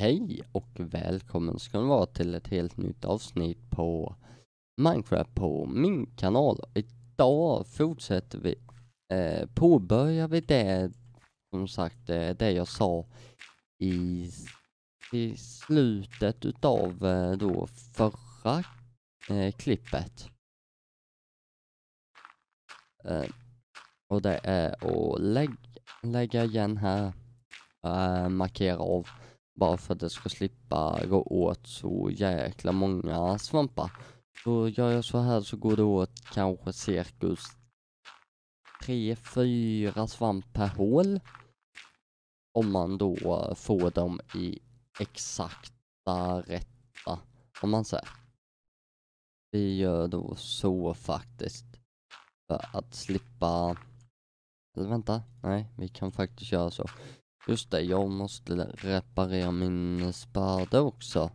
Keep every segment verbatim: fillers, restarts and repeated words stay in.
Hej och välkommen ska ni vara till ett helt nytt avsnitt på Minecraft på min kanal. Idag fortsätter vi, eh, påbörjar vi det, som sagt, eh, det jag sa i, i slutet utav eh, då förra eh, klippet. Eh, och det är att lägg, lägga igen här, eh, markera av. Bara för att det ska slippa gå åt så jäkla många svampar. Så gör jag så här så går det åt kanske cirkus tre fyra svamp per hål. Om man då får dem i exakta rätta, om man säger. Vi gör då så faktiskt. För att slippa... Eller vänta, nej, vi kan faktiskt göra så. Just det, jag måste reparera min spada också.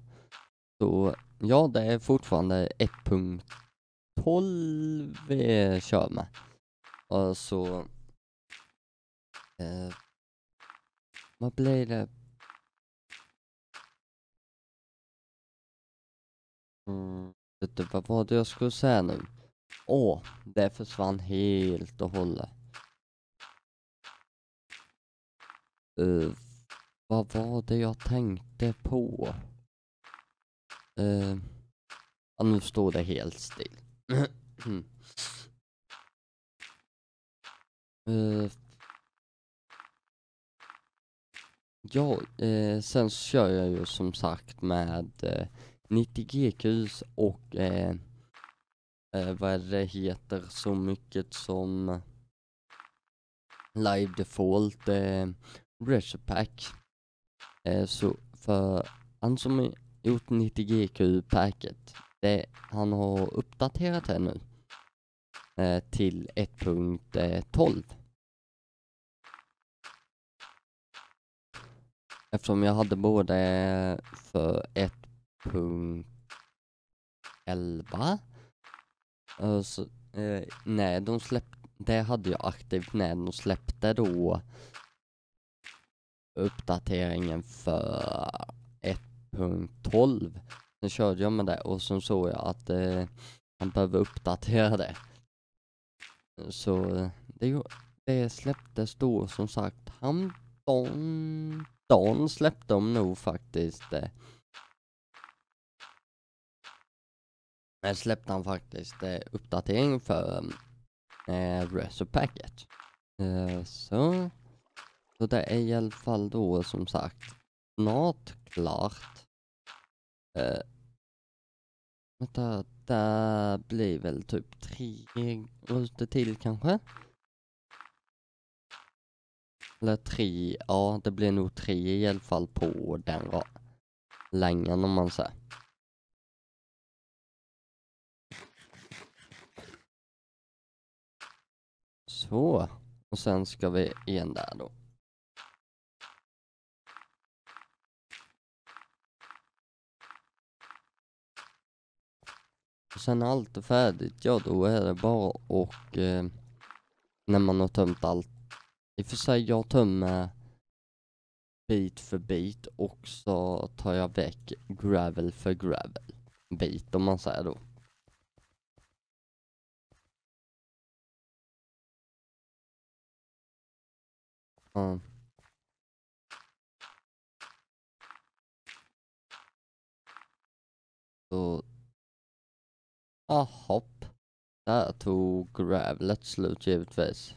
Så, ja, det är fortfarande ett punkt tolv vi kör med. Och så... Eh, vad blir det? Mm, vet du, vad var det jag skulle säga nu? Åh, det försvann helt och hållet. Uh, vad var det jag tänkte på? Uh, ja, nu står det helt still. uh, ja, uh, sen så kör jag ju som sagt med uh, nittio G Q S och uh, uh, vad det heter så mycket som Live Default. Uh, Pack. Eh, så för han som har gjort nittio G Q-packet, han har uppdaterat det nu eh, till ett punkt tolv. Eftersom jag hade både för ett punkt elva eh, så, eh, nej, de släppte, det hade jag aktivt när de släppte då uppdateringen för ett punkt tolv. Sen körde jag med det och sen såg jag att eh, man behöver uppdatera det. Så det, det släpptes då som sagt. Han don, don släppte de nog faktiskt. Eh, släppte han faktiskt eh, uppdatering för eh, Resopacket. Eh, så... Så det är i alla fall då som sagt snart klart. Eh, vänta, det blir väl typ tre röster till kanske? Eller tre, ja det blir nog tre i alla fall på den längan om man säger. Så, och sen ska vi igen där då. Och sen är allt är färdigt, ja då är det bara och eh, när man har tömt allt. I och för sig jag tömmer bit för bit och så tar jag väck gravel för gravel bit om man säger då. Mm. Så ah, hopp. Där tog gravlet slut givetvis.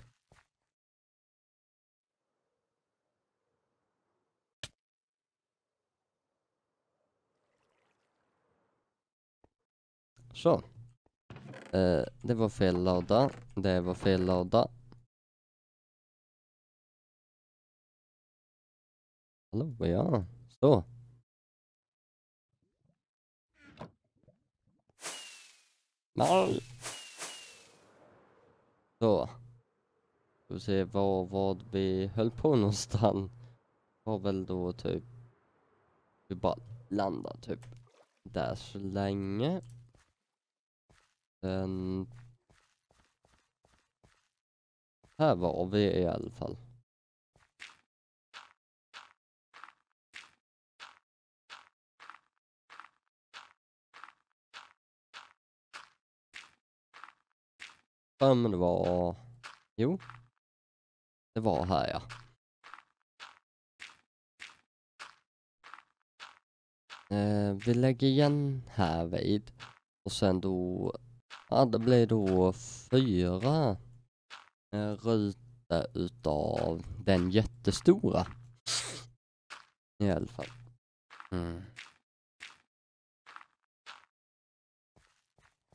Så. Eh, det var fel låda. Det var fel låda. Hallå, ja. Så. Nej. Så. Ska vi se vad, vad vi höll på någonstans. Var väl då typ. Vi bara landar typ. Där så länge. Sen. Här var vi i alla fall. men det var... Jo. Det var här, ja. Eh, vi lägger igen här vid. Och sen då... Ja, det blir då fyra eh, rutor utav den jättestora. I alla fall. Mm.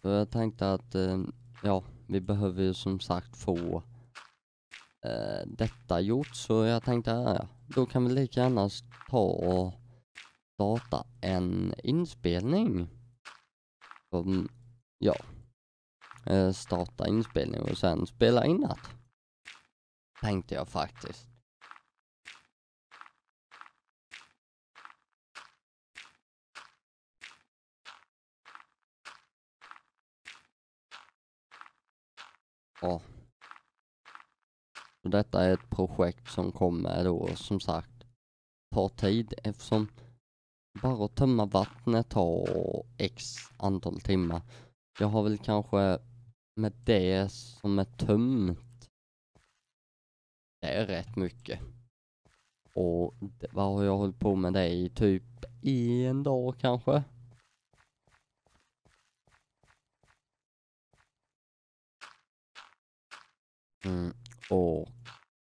Så jag tänkte att... Eh, ja, vi behöver ju som sagt få... Eh, detta gjort, så jag tänkte... Ja, då kan vi lika gärna ta och... starta en inspelning. Som, ja. Eh, starta inspelning och sen spela in det. Tänkte jag faktiskt. Ja. Så detta är ett projekt som kommer då som sagt ta tid, eftersom bara att tömma vattnet tar x antal timmar. Jag har väl kanske med det som är tömt. Det är rätt mycket. Och det, vad har jag hållit på med det i typ en dag kanske? Mm, och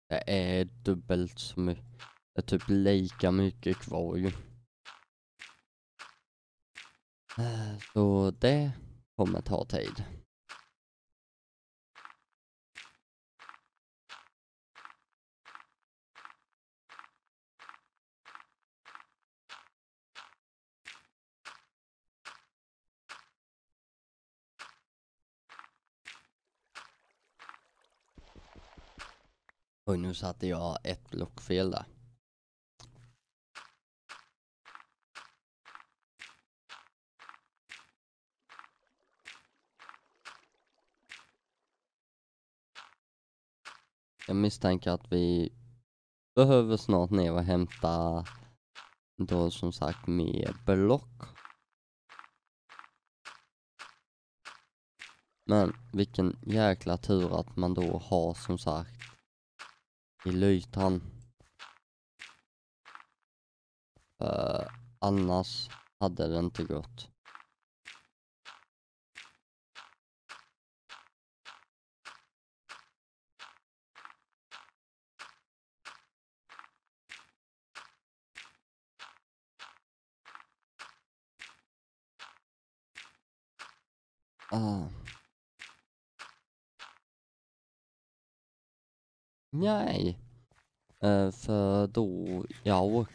det är dubbelt så mycket. Det är typ lika mycket kvar ju. Så det kommer ta tid. Och nu satte jag ett block fel där. Jag misstänker att vi behöver snart ner och hämta då som sagt mer block. Men vilken jäkla tur att man då har som sagt i lytan. För annars hade det inte gått. Ah. Nej. Uh, för då ja.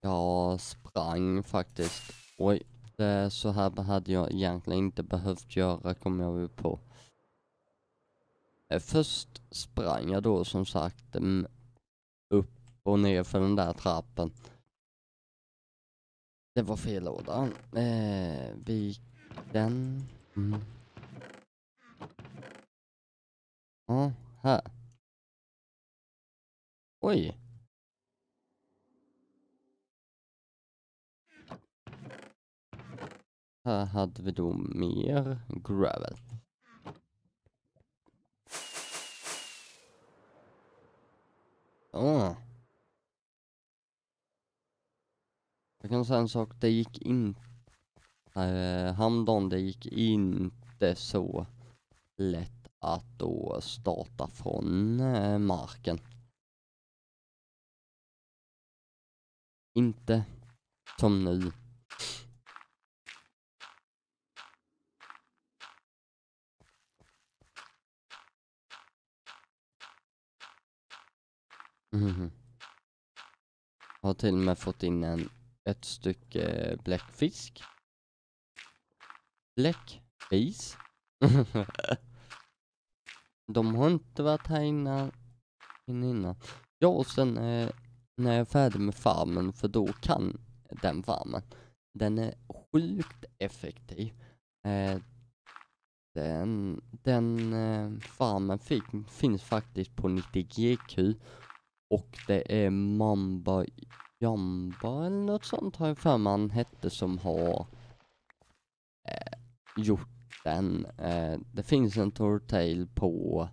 Jag sprang faktiskt. Oj, det, så här hade jag egentligen inte behövt göra, kom jag ju på. Uh, först sprang jag då som sagt um, upp och ner för den där trappen. Det var fel låda. Uh, vi Den. Mm. Ja, här. Oj. Här hade vi då mer gravel. Ja. Jag kan säga en sak, det gick inte. Uh, Hamdan, det gick inte så lätt att då starta från uh, marken. Inte som nu. Mm-hmm. Jag har till och med fått in en, ett stycke bläckfisk. Bläckfis. De har inte varit här innan. innan. Ja, och sen eh, när jag är färdig med farmen, för då kan den farmen. Den är sjukt effektiv. Eh, den den eh, farmen fick, finns faktiskt på nittio G Q. Och det är Mamba Jamba eller något sånt, har jag för man hette, som har... Eh, gjort den. Eh, det finns en tortail på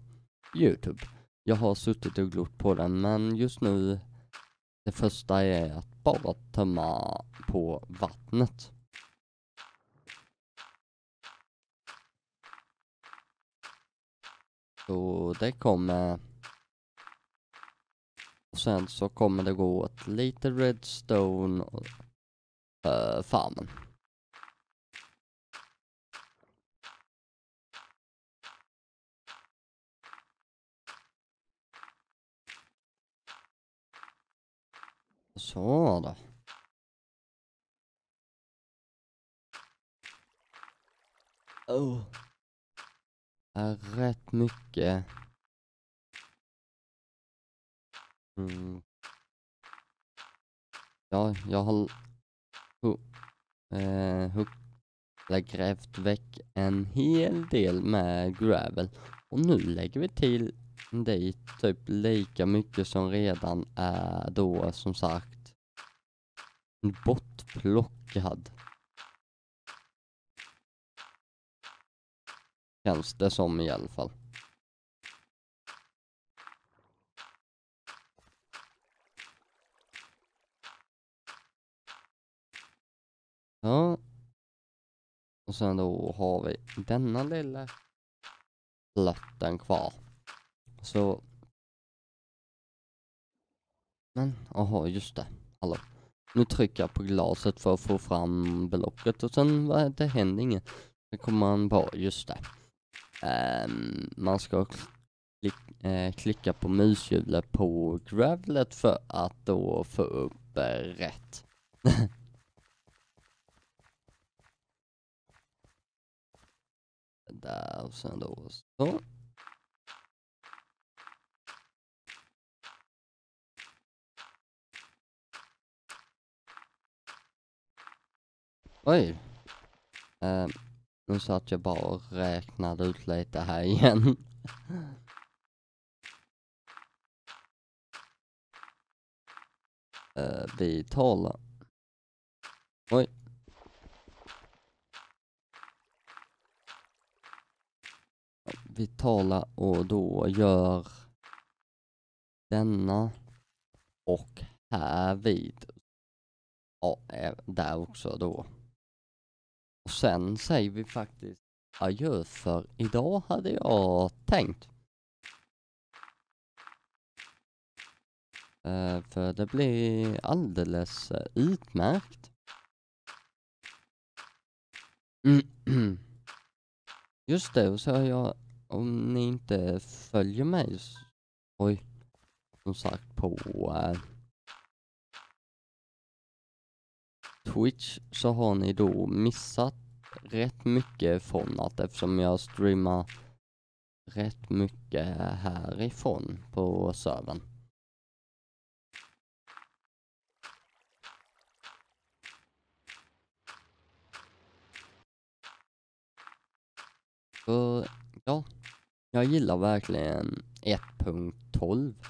YouTube. Jag har suttit och glott på den, men just nu det första är att bara tömma på vattnet. Så det kommer. Och sen så kommer det gå åt lite redstone och äh, farmen. Så då. Oh. Det är rätt mycket. Mm. Ja, jag har oh, eh, jag grävt väck en hel del med gravel. Och nu lägger vi till dig typ lika mycket som redan är då, som sagt, bortplockad. Känns det som i alla fall. Ja. Och sen då har vi denna lilla platten kvar. Så. Men, aha, just det. Hallå. Nu trycker jag på glaset för att få fram blocket. Och sen, vad är det, händer inget. Sen kommer man bara, just det. Um, man ska klick, eh, klicka på mushjulet på gravelet för att då få upp eh, rätt. Där och sen då så. Oj. Um. Nu satt jag bara och räknade ut lite här igen. uh, vi talar. Oj. Vi talar och då gör denna. Och här vid. Ja, där också då. Och sen säger vi faktiskt adjö för idag, hade jag tänkt. Uh, för det blir alldeles uh, utmärkt. Mm. Just det, och så har jag, om ni inte följer mig, så, oj, som sagt på uh, Twitch, så har ni då missat rätt mycket från att, eftersom jag streamar rätt mycket härifrån på servern. Så ja, jag gillar verkligen ett punkt tolv.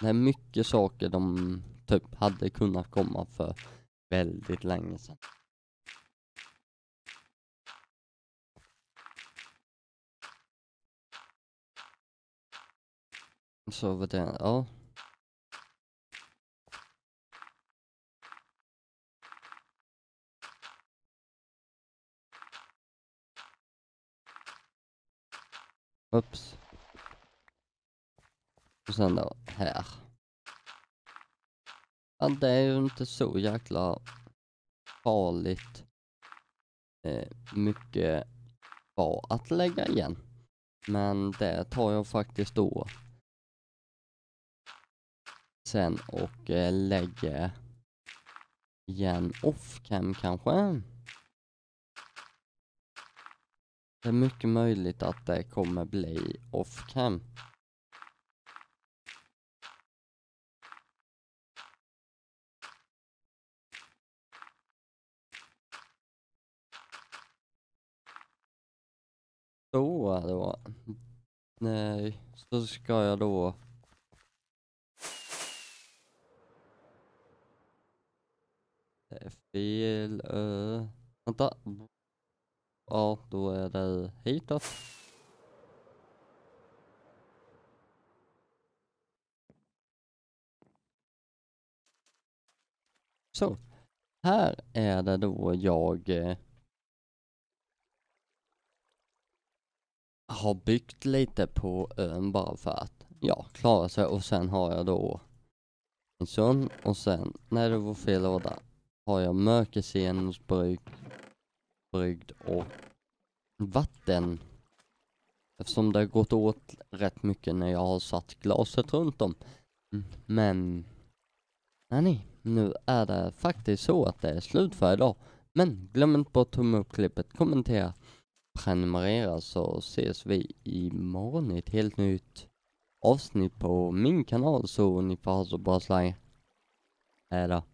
Det är mycket saker de typ hade kunnat komma för väldigt länge sedan. Så vad det, ja. Ups. Och sen då här. Det är ju inte så jäkla farligt eh, mycket bra att lägga igen. Men det tar jag faktiskt då sen och eh, lägger igen off-cam kanske. Det är mycket möjligt att det kommer bli off-cam. Så då, nej, så ska jag då fel, uh, Vänta. Ja, då är det hit då. Så. Här är det då jag eh, har byggt lite på ön bara för att ja, klara sig. Och sen har jag då min son. Och sen när det var fel låda har jag mörkersenusbrygd brygd och vatten. Eftersom det har gått åt rätt mycket när jag har satt glaset runt om. Mm. Men nej, nej. Nu är det faktiskt så att det är slut för idag. Men glöm inte att tumma upp klippet, kommentera, prenumerera, så ses vi imorgon i ett helt nytt avsnitt på min kanal, så ni får ha så bra slag. Hej då.